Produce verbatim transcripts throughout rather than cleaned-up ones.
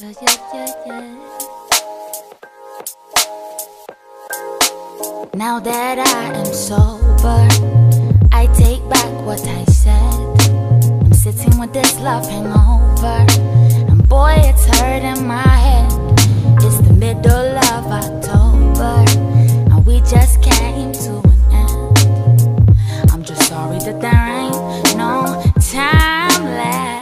Yeah, yeah, yeah. Now that I am sober, I take back what I said. I'm sitting with this love hangover, and boy, it's hurting my head. It's the middle of October, and we just came to an end. I'm just sorry that there ain't no time left.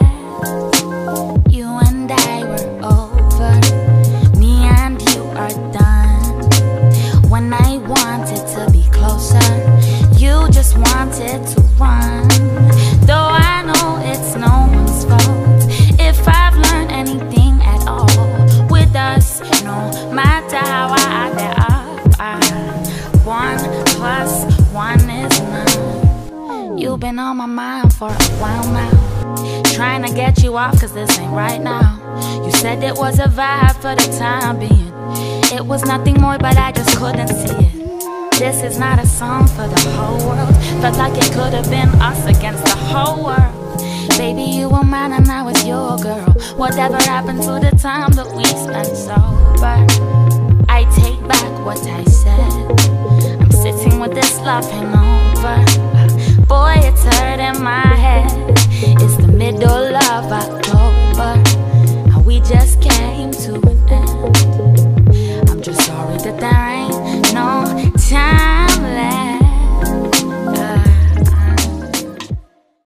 Wanted to run, though I know it's no one's fault. If I've learned anything at all, with us, no matter how I add up, I, one plus one is none. You've been on my mind for a while now, trying to get you off, cause this ain't right now. You said it was a vibe for the time being, it was nothing more, but I just couldn't see it. This is not a song for the whole world. Felt like it could have been us against the whole world. Baby, you were mine and I was your girl. Whatever happened to the time that we spent sober? I take back what I said. I'm sitting with this love hangover. Boy, it's hurting my head. It's the middle of October, and we just came to an end. I'm just sorry that that